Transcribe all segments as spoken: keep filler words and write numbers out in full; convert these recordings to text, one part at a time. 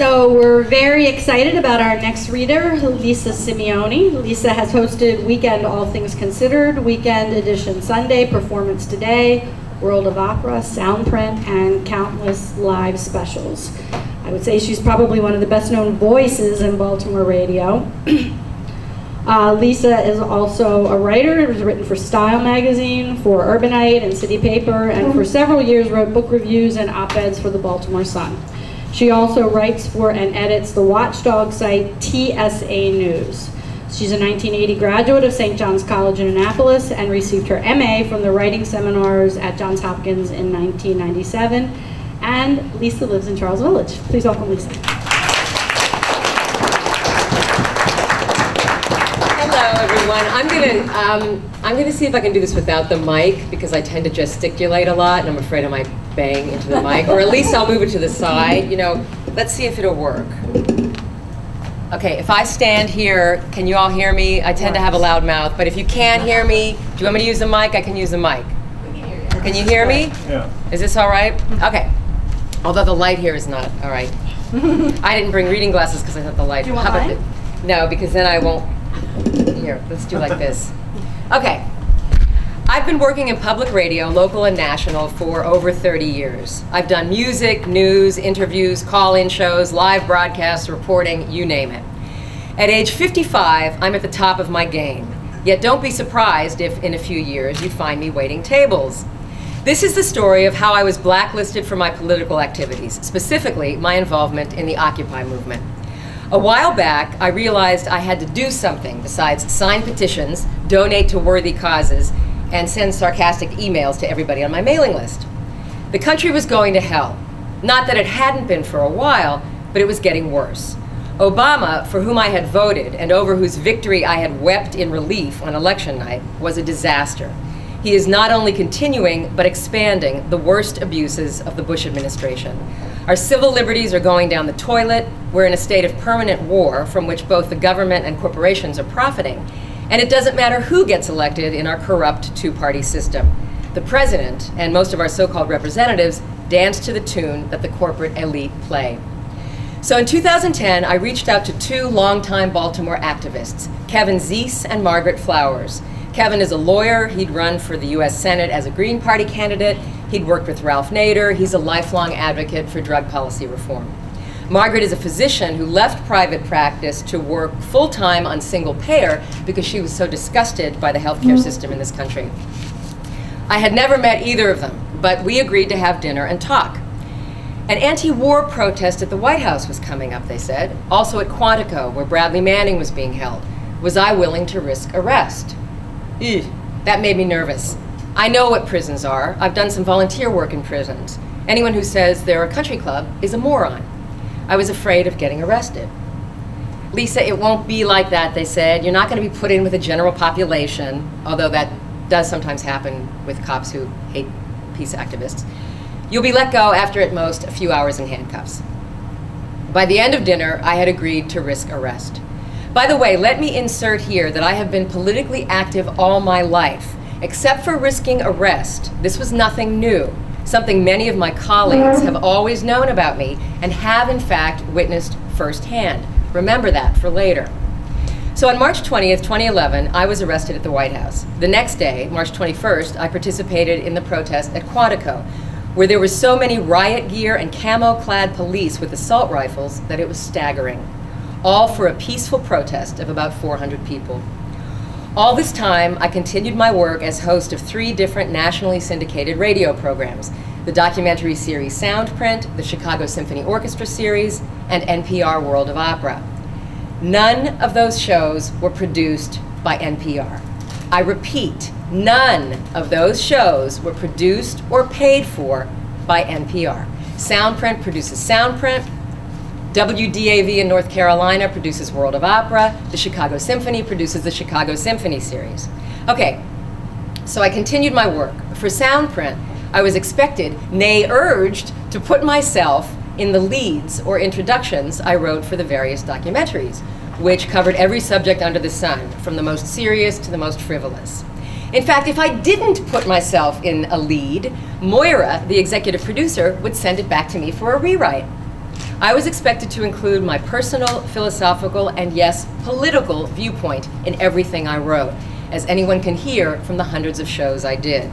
So we're very excited about our next reader, Lisa Simeoni. Lisa has hosted Weekend All Things Considered, Weekend Edition Sunday, Performance Today, World of Opera, Soundprint, and countless live specials. I would say she's probably one of the best known voices in Baltimore radio. Uh, Lisa is also a writer, has written for Style magazine, for Urbanite and City Paper, and for several years wrote book reviews and op-eds for the Baltimore Sun. She also writes for and edits the watchdog site T S A News. She's a nineteen eighty graduate of Saint John's College in Annapolis and received her M A from the Writing Seminars at Johns Hopkins in nineteen ninety-seven. And Lisa lives in Charles Village. Please welcome Lisa. Everyone. I'm gonna um, I'm gonna see if I can do this without the mic because I tend to gesticulate a lot and I'm afraid I might bang into the mic, or at least I'll move it to the side. You know, let's see if it'll work. Okay, if I stand here, can you all hear me? I tend to have a loud mouth, but if you can't hear me, do you want me to use a mic? I can use a mic. We can hear you. Can you hear me? Yeah. Is this all right? Okay. Although the light here is not all right. I didn't bring reading glasses because I thought the light. Do you want How about the, No, because then I won't. Here, let's do like this. Okay. I've been working in public radio, local and national, for over thirty years. I've done music, news, interviews, call-in shows, live broadcasts, reporting, you name it. At age fifty-five, I'm at the top of my game. Yet don't be surprised if in a few years you find me waiting tables. This is the story of how I was blacklisted for my political activities, specifically my involvement in the Occupy movement. A while back, I realized I had to do something besides sign petitions, donate to worthy causes, and send sarcastic emails to everybody on my mailing list. The country was going to hell. Not that it hadn't been for a while, but it was getting worse. Obama, for whom I had voted and over whose victory I had wept in relief on election night, was a disaster. He is not only continuing, but expanding the worst abuses of the Bush administration. Our civil liberties are going down the toilet. We're in a state of permanent war from which both the government and corporations are profiting. And it doesn't matter who gets elected in our corrupt two-party system. The president and most of our so-called representatives dance to the tune that the corporate elite play. So in two thousand ten, I reached out to two longtime Baltimore activists, Kevin Zeese and Margaret Flowers. Kevin is a lawyer. He'd run for the U S Senate as a Green Party candidate. He'd worked with Ralph Nader. He's a lifelong advocate for drug policy reform. Margaret is a physician who left private practice to work full-time on single payer because she was so disgusted by the healthcare system in this country. I had never met either of them, but we agreed to have dinner and talk. An anti-war protest at the White House was coming up, they said, also at Quantico, where Bradley Manning was being held. Was I willing to risk arrest? Eugh, that made me nervous. I know what prisons are. I've done some volunteer work in prisons. Anyone who says they're a country club is a moron. I was afraid of getting arrested. Lisa, it won't be like that, they said. You're not going to be put in with the general population, although that does sometimes happen with cops who hate peace activists. You'll be let go after at most a few hours in handcuffs. By the end of dinner, I had agreed to risk arrest. By the way, let me insert here that I have been politically active all my life. Except for risking arrest, this was nothing new, something many of my colleagues have always known about me and have, in fact, witnessed firsthand. Remember that for later. So on March twentieth, twenty eleven, I was arrested at the White House. The next day, March twenty-first, I participated in the protest at Quantico, where there were so many riot gear and camo-clad police with assault rifles that it was staggering. All for a peaceful protest of about four hundred people. All this time, I continued my work as host of three different nationally syndicated radio programs, the documentary series Soundprint, the Chicago Symphony Orchestra series, and N P R World of Opera. None of those shows were produced by N P R. I repeat, none of those shows were produced or paid for by N P R. Soundprint produces Soundprint, W D A V in North Carolina produces World of Opera. The Chicago Symphony produces the Chicago Symphony series. Okay, so I continued my work. For Soundprint, I was expected, nay urged, to put myself in the leads or introductions I wrote for the various documentaries, which covered every subject under the sun, from the most serious to the most frivolous. In fact, if I didn't put myself in a lead, Moira, the executive producer, would send it back to me for a rewrite. I was expected to include my personal, philosophical, and yes, political viewpoint in everything I wrote, as anyone can hear from the hundreds of shows I did.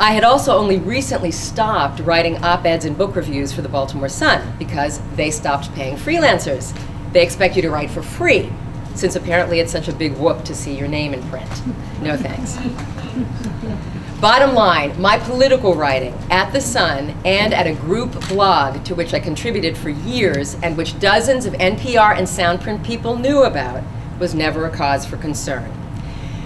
I had also only recently stopped writing op-eds and book reviews for the Baltimore Sun because they stopped paying freelancers. They expect you to write for free, since apparently it's such a big whoop to see your name in print. No thanks. Bottom line, my political writing at The Sun and at a group blog to which I contributed for years and which dozens of N P R and Soundprint people knew about was never a cause for concern.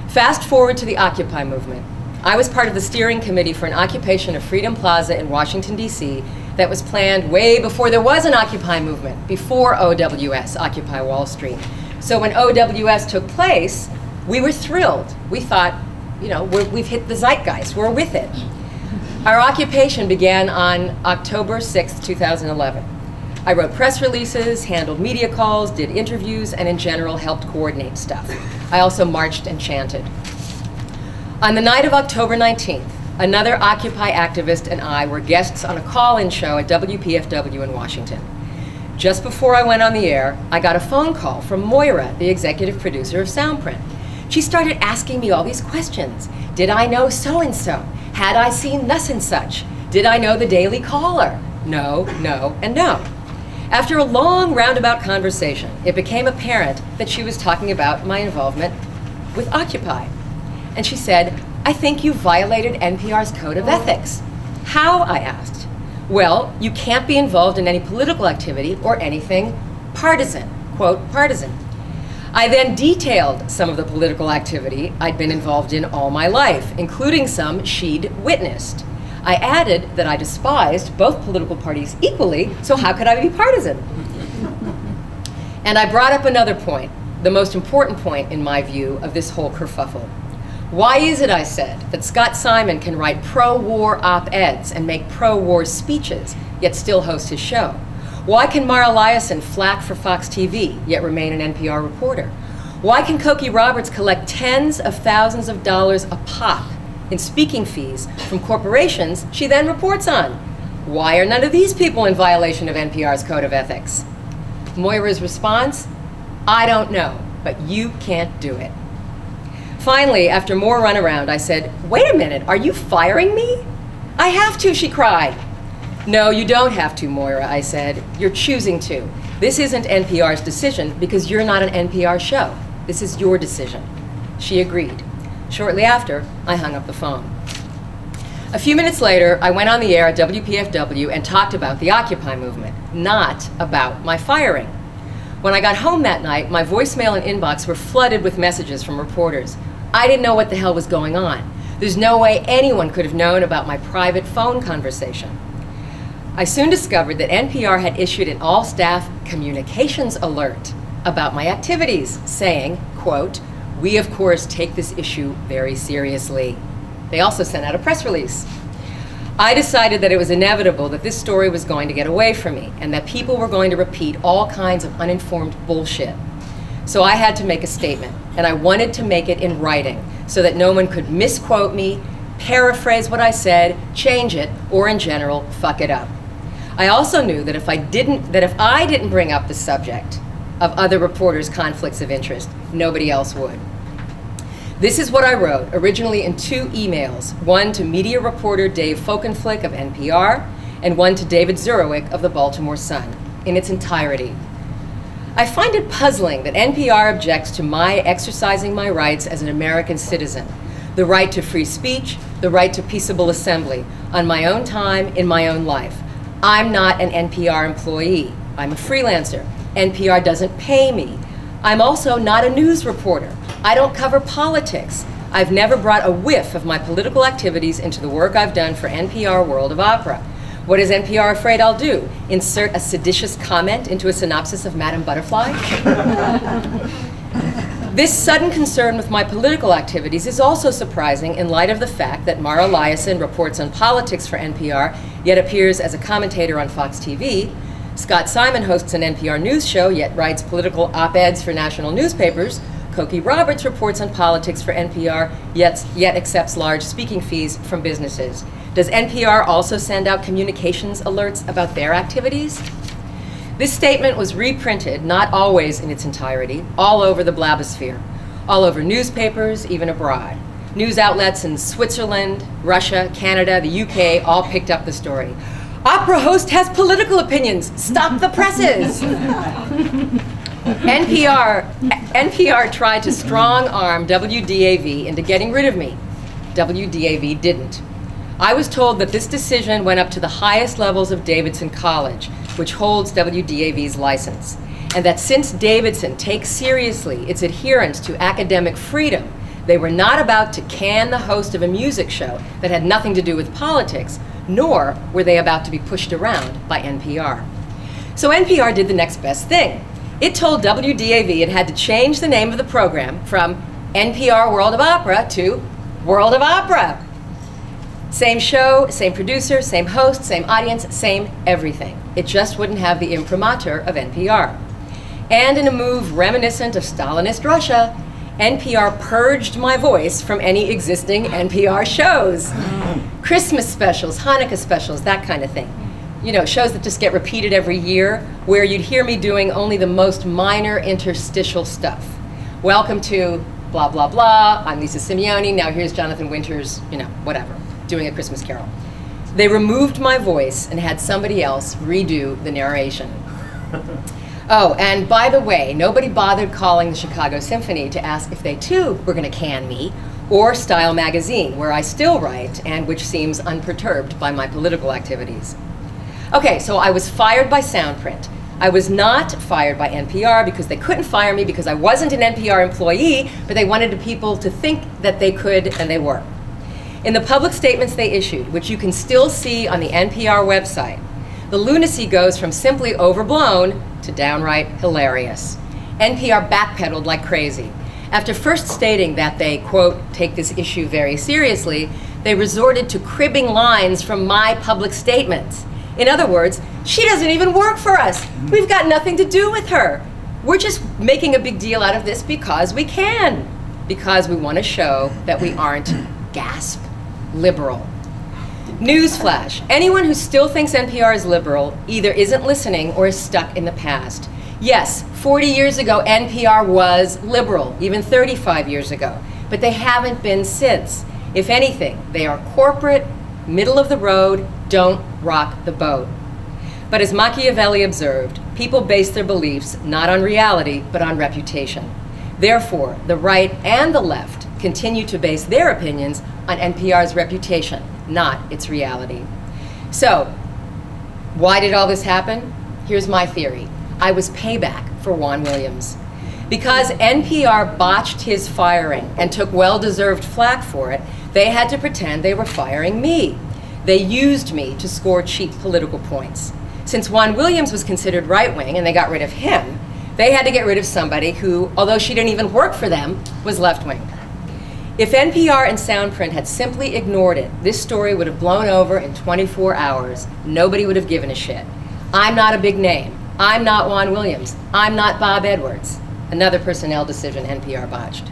Fast forward to the Occupy movement. I was part of the steering committee for an occupation of Freedom Plaza in Washington, D C that was planned way before there was an Occupy movement, before O W S, Occupy Wall Street. So when O W S took place, we were thrilled. We thought, you know, we're, we've hit the zeitgeist, we're with it. Our occupation began on October sixth, two thousand eleven. I wrote press releases, handled media calls, did interviews, and in general helped coordinate stuff. I also marched and chanted. On the night of October nineteenth, another Occupy activist and I were guests on a call-in show at W P F W in Washington. Just before I went on the air, I got a phone call from Moira, the executive producer of Soundprint. She started asking me all these questions. Did I know so-and-so? Had I seen thus and such? Did I know the Daily Caller? No, no, and no. After a long roundabout conversation, it became apparent that she was talking about my involvement with Occupy. And she said, I think you violated N P R's code of ethics. How, I asked. Well, you can't be involved in any political activity or anything partisan, quote, partisan. I then detailed some of the political activity I'd been involved in all my life, including some she'd witnessed. I added that I despised both political parties equally, so how could I be partisan? And I brought up another point, the most important point in my view of this whole kerfuffle. Why is it, I said, that Scott Simon can write pro-war op-eds and make pro-war speeches, yet still host his show? Why can Mara Liasson flack for Fox T V, yet remain an N P R reporter? Why can Cokie Roberts collect tens of thousands of dollars a pop in speaking fees from corporations she then reports on? Why are none of these people in violation of N P R's code of ethics? Moira's response, I don't know, but you can't do it. Finally, after more runaround, I said, wait a minute, are you firing me? I have to, she cried. No, you don't have to, Moira, I said. You're choosing to. This isn't N P R's decision because you're not an N P R show. This is your decision. She agreed. Shortly after, I hung up the phone. A few minutes later, I went on the air at W P F W and talked about the Occupy movement, not about my firing. When I got home that night, my voicemail and inbox were flooded with messages from reporters. I didn't know what the hell was going on. There's no way anyone could have known about my private phone conversation. I soon discovered that N P R had issued an all-staff communications alert about my activities, saying, quote, we of course take this issue very seriously. They also sent out a press release. I decided that it was inevitable that this story was going to get away from me and that people were going to repeat all kinds of uninformed bullshit. So I had to make a statement, and I wanted to make it in writing so that no one could misquote me, paraphrase what I said, change it, or in general, fuck it up. I also knew that if I didn't, that if I didn't bring up the subject of other reporters' conflicts of interest, nobody else would. This is what I wrote, originally in two emails, one to media reporter Dave Folkenflik of N P R, and one to David Zurawik of the Baltimore Sun, in its entirety. I find it puzzling that N P R objects to my exercising my rights as an American citizen, the right to free speech, the right to peaceable assembly, on my own time, in my own life. I'm not an N P R employee. I'm a freelancer. N P R doesn't pay me. I'm also not a news reporter. I don't cover politics. I've never brought a whiff of my political activities into the work I've done for N P R World of Opera. What is N P R afraid I'll do? Insert a seditious comment into a synopsis of Madame Butterfly? This sudden concern with my political activities is also surprising in light of the fact that Mara Liasson reports on politics for N P R, yet appears as a commentator on Fox T V. Scott Simon hosts an N P R news show, yet writes political op-eds for national newspapers. Cokie Roberts reports on politics for N P R, yet, yet accepts large speaking fees from businesses. Does N P R also send out communications alerts about their activities? This statement was reprinted, not always in its entirety, all over the blogosphere, all over newspapers, even abroad. News outlets in Switzerland, Russia, Canada, the U K all picked up the story. Opera host has political opinions. Stop the presses. N P R, N P R tried to strong-arm W D A V into getting rid of me. W D A V didn't. I was told that this decision went up to the highest levels of Davidson College, which holds W D A V's license, and that since Davidson takes seriously its adherence to academic freedom, they were not about to can the host of a music show that had nothing to do with politics, nor were they about to be pushed around by N P R. So N P R did the next best thing. It told W D A V it had to change the name of the program from N P R World of Opera to World of Opera. Same show, same producer, same host, same audience, same everything. It just wouldn't have the imprimatur of N P R. And in a move reminiscent of Stalinist Russia, N P R purged my voice from any existing N P R shows. Christmas specials, Hanukkah specials, that kind of thing. You know, shows that just get repeated every year, where you'd hear me doing only the most minor interstitial stuff. Welcome to blah, blah, blah, I'm Lisa Simeoni, now here's Jonathan Winters, you know, whatever. Doing A Christmas Carol. They removed my voice and had somebody else redo the narration. Oh, and by the way, nobody bothered calling the Chicago Symphony to ask if they too were going to can me, or Style magazine, where I still write and which seems unperturbed by my political activities. Okay, so I was fired by Soundprint. I was not fired by N P R because they couldn't fire me because I wasn't an N P R employee, but they wanted people to think that they could, and they were. In the public statements they issued, which you can still see on the N P R website, the lunacy goes from simply overblown to downright hilarious. N P R backpedaled like crazy. After first stating that they, quote, take this issue very seriously, they resorted to cribbing lines from my public statements. In other words, she doesn't even work for us. We've got nothing to do with her. We're just making a big deal out of this because we can, because we want to show that we aren't, gasp, liberal. Newsflash, anyone who still thinks N P R is liberal either isn't listening or is stuck in the past. Yes, forty years ago N P R was liberal, even thirty-five years ago, but they haven't been since. If anything, they are corporate, middle of the road, don't rock the boat. But as Machiavelli observed, people base their beliefs not on reality, but on reputation. Therefore, the right and the left continue to base their opinions on N P R's reputation, not its reality. So, why did all this happen? Here's my theory. I was payback for Juan Williams. Because N P R botched his firing and took well-deserved flack for it, they had to pretend they were firing me. They used me to score cheap political points. Since Juan Williams was considered right-wing and they got rid of him, they had to get rid of somebody who, although she didn't even work for them, was left-wing. If N P R and Soundprint had simply ignored it, this story would have blown over in twenty-four hours. Nobody would have given a shit. I'm not a big name. I'm not Juan Williams. I'm not Bob Edwards. Another personnel decision N P R botched.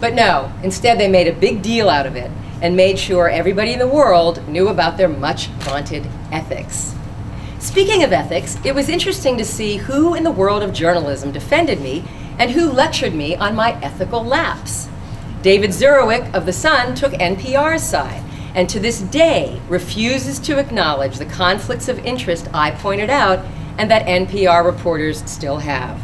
But no, instead they made a big deal out of it and made sure everybody in the world knew about their much-vaunted ethics. Speaking of ethics, it was interesting to see who in the world of journalism defended me and who lectured me on my ethical lapse. David Zurawik of The Sun took N P R's side, and to this day refuses to acknowledge the conflicts of interest I pointed out and that N P R reporters still have.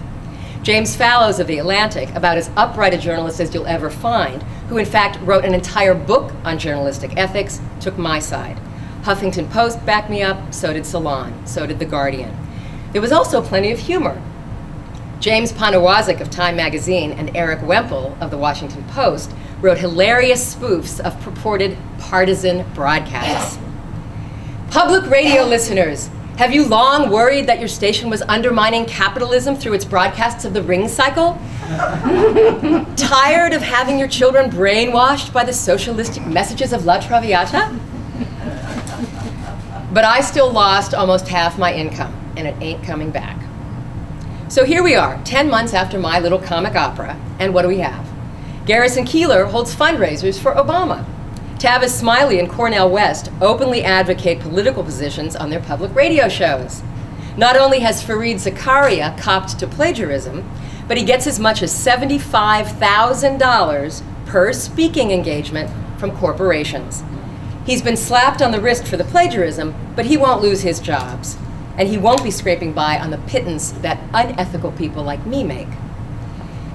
James Fallows of The Atlantic, about as upright a journalist as you'll ever find, who in fact wrote an entire book on journalistic ethics, took my side. Huffington Post backed me up, so did Salon, so did The Guardian. There was also plenty of humor. James Poniewozik of Time Magazine and Eric Wemple of The Washington Post wrote hilarious spoofs of purported partisan broadcasts. Public radio listeners, have you long worried that your station was undermining capitalism through its broadcasts of the Ring Cycle? Tired of having your children brainwashed by the socialistic messages of La Traviata? But I still lost almost half my income, and it ain't coming back. So here we are, ten months after my little comic opera, and what do we have? Garrison Keillor holds fundraisers for Obama. Tavis Smiley and Cornel West openly advocate political positions on their public radio shows. Not only has Fareed Zakaria copped to plagiarism, but he gets as much as seventy-five thousand dollars per speaking engagement from corporations. He's been slapped on the wrist for the plagiarism, but he won't lose his jobs. And he won't be scraping by on the pittance that unethical people like me make.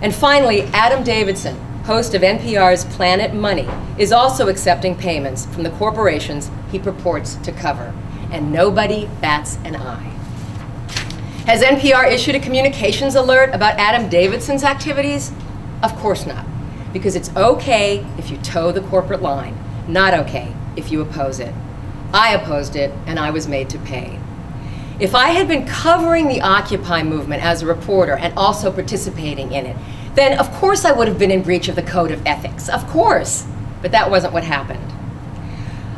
And finally, Adam Davidson, host of N P R's Planet Money, is also accepting payments from the corporations he purports to cover. And nobody bats an eye. Has N P R issued a communications alert about Adam Davidson's activities? Of course not, because it's okay if you toe the corporate line, not okay if you oppose it. I opposed it, and I was made to pay. If I had been covering the Occupy movement as a reporter and also participating in it, then of course I would have been in breach of the code of ethics, of course, but that wasn't what happened.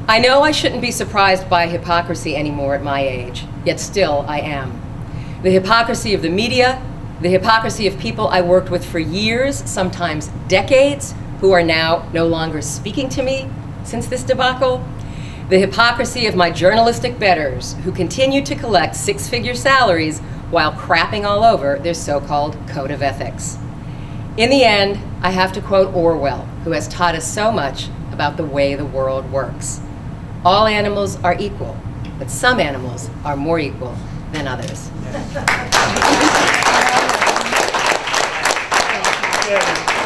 I know I shouldn't be surprised by hypocrisy anymore at my age, yet still I am. The hypocrisy of the media, the hypocrisy of people I worked with for years, sometimes decades, who are now no longer speaking to me since this debacle. The hypocrisy of my journalistic betters who continue to collect six-figure salaries while crapping all over their so-called code of ethics. In the end, I have to quote Orwell, who has taught us so much about the way the world works. All animals are equal, but some animals are more equal than others. Yeah.